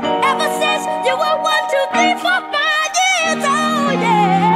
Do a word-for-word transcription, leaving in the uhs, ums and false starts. Ever since you were one, two, three, four, five years old, yeah.